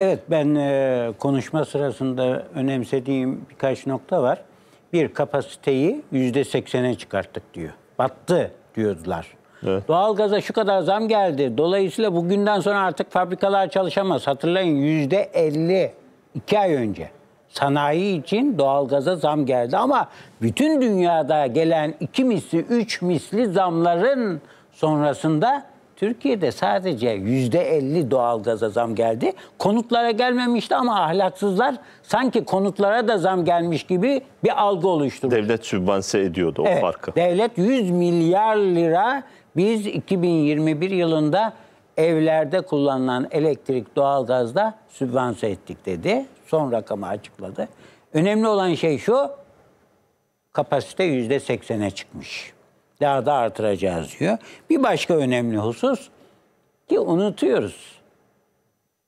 Evet, ben konuşma sırasında önemsediğim birkaç nokta var. Bir, kapasiteyi %80'e çıkarttık diyor. Battı diyordular. Evet. Doğalgaza şu kadar zam geldi. Dolayısıyla bugünden sonra artık fabrikalar çalışamaz. Hatırlayın %50 2 ay önce sanayi için doğalgaza zam geldi. Ama bütün dünyada gelen 2 misli, 3 misli zamların sonrasında Türkiye'de sadece %50 doğalgaza zam geldi. Konutlara gelmemişti ama ahlaksızlar sanki konutlara da zam gelmiş gibi bir algı oluşturdu. Devlet sübvanse ediyordu o farkı. Devlet 100 milyar lira biz 2021 yılında evlerde kullanılan elektrik, doğalgazda sübvanse ettik dedi. Son rakamı açıkladı. Önemli olan şey şu, kapasite %80'e çıkmış. Daha da artıracağız diyor. Bir başka önemli husus ki unutuyoruz.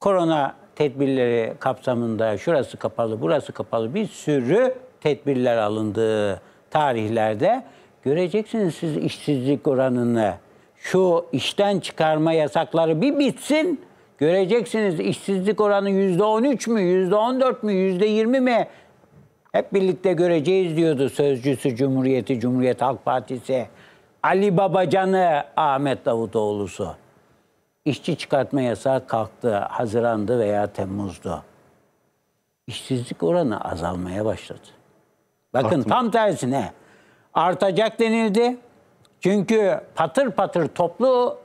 Korona tedbirleri kapsamında şurası kapalı, burası kapalı bir sürü tedbirler alındığı tarihlerde göreceksiniz siz işsizlik oranını. Şu işten çıkarma yasakları bir bitsin, göreceksiniz işsizlik oranı %13 mü, %14 mü, %20 mi? Hep birlikte göreceğiz diyordu sözcüsü Cumhuriyeti, Cumhuriyet Halk Partisi. Ali Babacan'ı, Ahmet Davutoğlu'su. İşçi çıkartma yasağı kalktı. Haziran'dı veya Temmuz'du. İşsizlik oranı azalmaya başladı. Bakın tam tersine artacak denildi. Çünkü patır patır toplu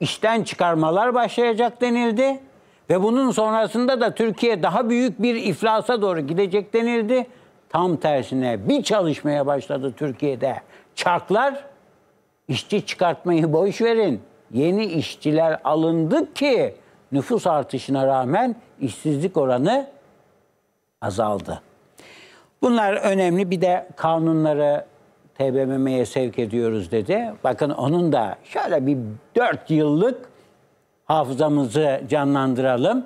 işten çıkarmalar başlayacak denildi. Ve bunun sonrasında da Türkiye daha büyük bir iflasa doğru gidecek denildi. Tam tersine bir çalışmaya başladı Türkiye'de. Çarklar, işçi çıkartmayı boş verin. Yeni işçiler alındı ki nüfus artışına rağmen işsizlik oranı azaldı. Bunlar önemli. Bir de kanunları TBMM'ye sevk ediyoruz dedi. Bakın onun da şöyle bir 4 yıllık hafızamızı canlandıralım.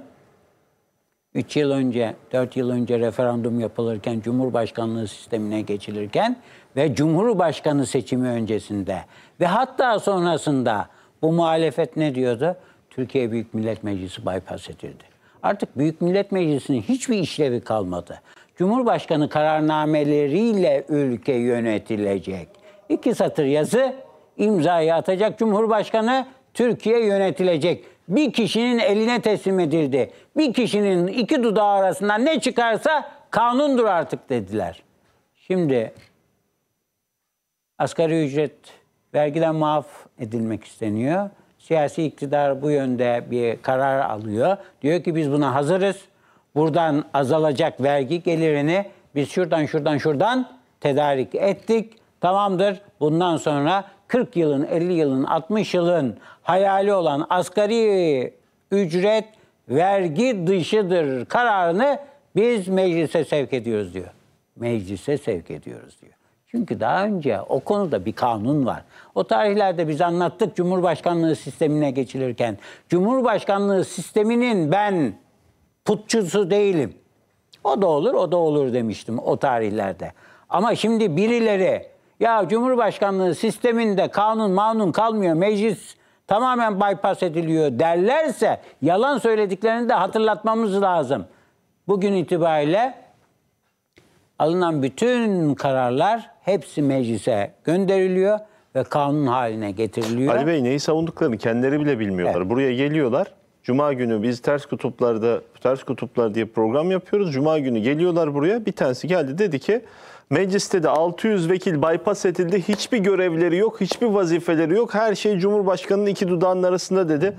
3 yıl önce, 4 yıl önce referandum yapılırken, Cumhurbaşkanlığı sistemine geçilirken ve Cumhurbaşkanı seçimi öncesinde ve hatta sonrasında bu muhalefet ne diyordu? Türkiye Büyük Millet Meclisi bypass edildi. Artık Büyük Millet Meclisi'nin hiçbir işlevi kalmadı. Cumhurbaşkanı kararnameleriyle ülke yönetilecek. 2 satır yazı, imzayı atacak Cumhurbaşkanı, Türkiye yönetilecek. Bir kişinin eline teslim edildi. Bir kişinin 2 dudağı arasından ne çıkarsa kanundur artık dediler. Şimdi asgari ücret vergiden muaf edilmek isteniyor. Siyasi iktidar bu yönde bir karar alıyor. Diyor ki biz buna hazırız. Buradan azalacak vergi gelirini biz şuradan tedarik ettik. Tamamdır. Bundan sonra 40 yılın, 50 yılın, 60 yılın hayali olan asgari ücret vergi dışıdır kararını biz meclise sevk ediyoruz diyor. Meclise sevk ediyoruz diyor. Çünkü daha önce o konuda bir kanun var. O tarihlerde biz anlattık Cumhurbaşkanlığı sistemine geçilirken. Cumhurbaşkanlığı sisteminin ben putçusu değilim. O da olur, o da olur demiştim o tarihlerde. Ama şimdi birileri ya Cumhurbaşkanlığı sisteminde kanun kalmıyor, meclis tamamen bypass ediliyor derlerse yalan söylediklerini de hatırlatmamız lazım. Bugün itibariyle alınan bütün kararlar hepsi meclise gönderiliyor ve kanun haline getiriliyor. Ali Bey, neyi savunduklarını kendileri bile bilmiyorlar. Evet. Buraya geliyorlar. Cuma günü biz ters kutuplar diye program yapıyoruz. Cuma günü geliyorlar buraya. Bir tanesi geldi, dedi ki mecliste de 600 vekil bypass edildi. Hiçbir görevleri yok, hiçbir vazifeleri yok. Her şey Cumhurbaşkanı'nın 2 dudağının arasında dedi.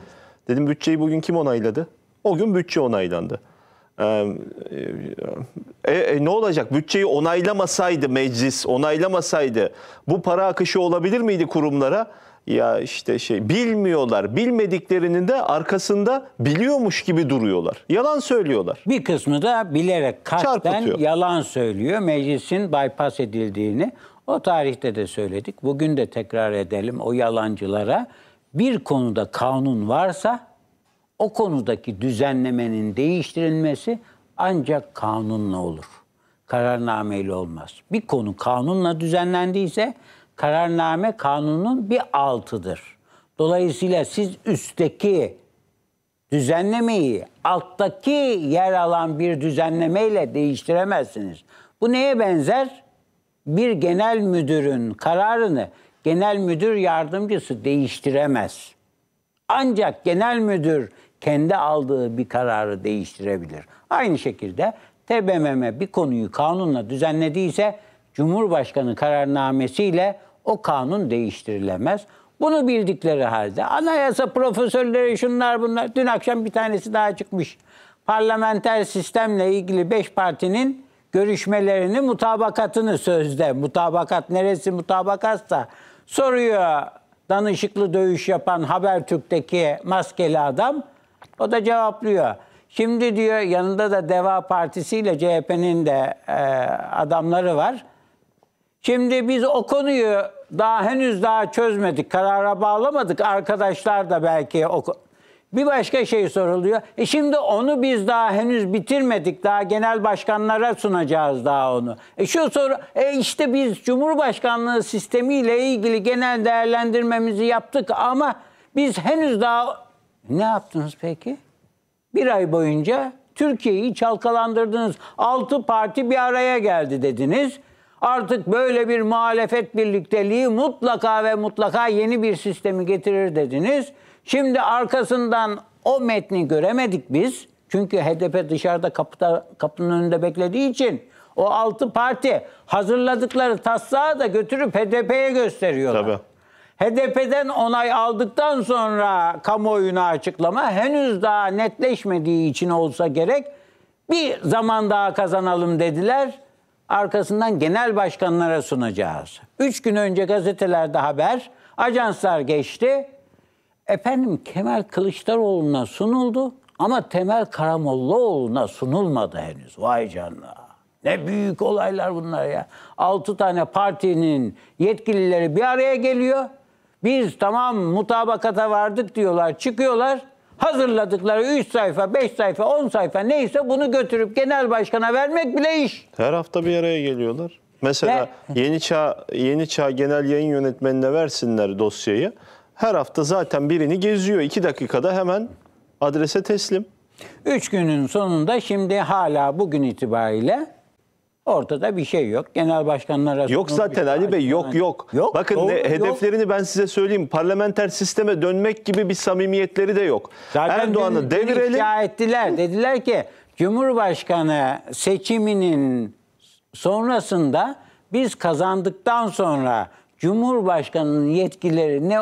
Dedim bütçeyi bugün kim onayladı? O gün bütçe onaylandı. Ne olacak? Bütçeyi onaylamasaydı meclis, onaylamasaydı bu para akışı olabilir miydi kurumlara? Ya işte şey, bilmiyorlar. Bilmediklerinin de arkasında biliyormuş gibi duruyorlar. Yalan söylüyorlar. Bir kısmı da bilerek kasten yalan söylüyor. Meclisin bypass edildiğini o tarihte de söyledik. Bugün de tekrar edelim o yalancılara. Bir konuda kanun varsa o konudaki düzenlemenin değiştirilmesi ancak kanunla olur. Kararnameyle olmaz. Bir konu kanunla düzenlendiyse kararname kanunun bir altıdır. Dolayısıyla siz üstteki düzenlemeyi alttaki yer alan bir düzenlemeyle değiştiremezsiniz. Bu neye benzer? Bir genel müdürün kararını genel müdür yardımcısı değiştiremez. Ancak genel müdür kendi aldığı bir kararı değiştirebilir. Aynı şekilde TBMM bir konuyu kanunla düzenlediyse Cumhurbaşkanı kararnamesiyle o kanun değiştirilemez. Bunu bildikleri halde anayasa profesörleri şunlar bunlar. Dün akşam bir tanesi daha çıkmış. Parlamenter sistemle ilgili 5 partinin görüşmelerini, mutabakatını sözde. Mutabakat neresi mutabakatsa soruyor danışıklı dövüş yapan Habertürk'teki maskeli adam. O da cevaplıyor. Şimdi diyor yanında da Deva Partisi ile CHP'nin de adamları var. Şimdi biz o konuyu henüz daha çözmedik, karara bağlamadık. Arkadaşlar da belki bir başka şey soruluyor. Şimdi onu biz daha henüz bitirmedik. Daha genel başkanlara sunacağız daha onu. Şu soru, işte biz Cumhurbaşkanlığı sistemiyle ilgili genel değerlendirmemizi yaptık ama biz henüz daha... Ne yaptınız peki? Bir ay boyunca Türkiye'yi çalkalandırdınız. 6 parti bir araya geldi dediniz. Artık böyle bir muhalefet birlikteliği mutlaka ve mutlaka yeni bir sistemi getirir dediniz. Şimdi arkasından o metni göremedik biz. Çünkü HDP dışarıda kapının önünde beklediği için o 6 parti hazırladıkları taslağı da götürüp HDP'ye gösteriyorlar. Tabii. HDP'den onay aldıktan sonra kamuoyuna açıklama henüz daha netleşmediği için olsa gerek bir zaman daha kazanalım dediler. Arkasından genel başkanlara sunacağız. 3 gün önce gazetelerde haber, ajanslar geçti. Efendim Kemal Kılıçdaroğlu'na sunuldu ama Temel Karamollaoğlu'na sunulmadı henüz. Vay canına. Ne büyük olaylar bunlar ya. 6 tane partinin yetkilileri bir araya geliyor. Biz tamam mutabakata vardık diyorlar, çıkıyorlar. Hazırladıkları 3 sayfa, 5 sayfa, 10 sayfa neyse bunu götürüp genel başkana vermek bile iş. Her hafta bir araya geliyorlar. Mesela Yeni Çağ Genel Yayın Yönetmenine versinler dosyayı. Her hafta zaten birini geziyor. 2 dakikada hemen adrese teslim. 3 günün sonunda şimdi hala bugün itibariyle ortada bir şey yok. Genel başkanlara... Yok zaten Ali Bey, yok. Bakın doğru, hedeflerini yok. Ben size söyleyeyim. Parlamenter sisteme dönmek gibi bir samimiyetleri de yok. Zaten Erdoğan'ı devirelim. İfşa ettiler. Dediler ki Cumhurbaşkanı seçiminin sonrasında biz kazandıktan sonra Cumhurbaşkanı'nın yetkileri ne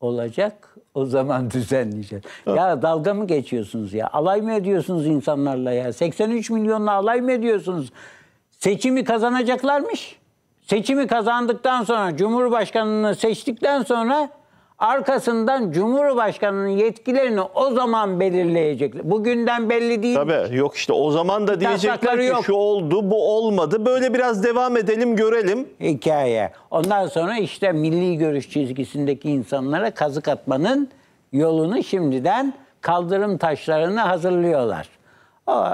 olacak? O zaman düzenleyeceğiz. Ya dalga mı geçiyorsunuz ya? Alay mı ediyorsunuz insanlarla ya? 83 milyonla alay mı ediyorsunuz? Seçimi kazanacaklarmış. Seçimi kazandıktan sonra, Cumhurbaşkanı'nı seçtikten sonra arkasından Cumhurbaşkanı'nın yetkilerini o zaman belirleyecekler. Bugünden belli değil. Tabii yok işte o zaman da diyecekler ki yok. Şu oldu, bu olmadı. Böyle biraz devam edelim, görelim. Hikaye. Ondan sonra işte milli görüş çizgisindeki insanlara kazık atmanın yolunu şimdiden kaldırım taşlarını hazırlıyorlar. O